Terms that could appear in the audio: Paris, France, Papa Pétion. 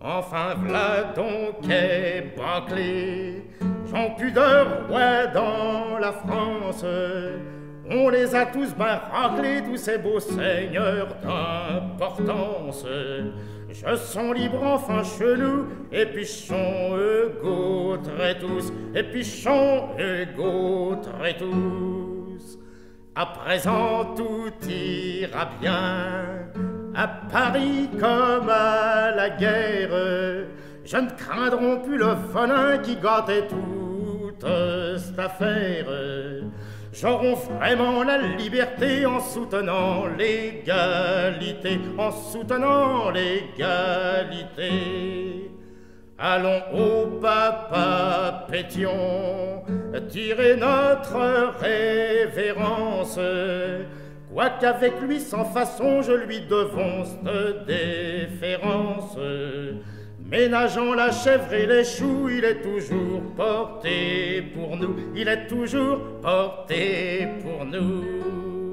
Enfin v'là donc est bâclé, j'en pudeur, ouais, dans la France. On les a tous bien raclés, tous ces beaux seigneurs d'importance. Je sens libre enfin chelou, et puis chant très tous, et puis chant très tous. À présent tout ira bien, à Paris comme à la guerre, je ne craindrai plus le venin qui gâtait toute cette affaire. J'aurai vraiment la liberté en soutenant l'égalité, en soutenant l'égalité. Allons au Papa Pétion, tirer notre révérence, quoiqu'avec lui sans façon je lui devance de déférence. Ménageant la chèvre et les choux, il est toujours porté pour nous, il est toujours porté pour nous.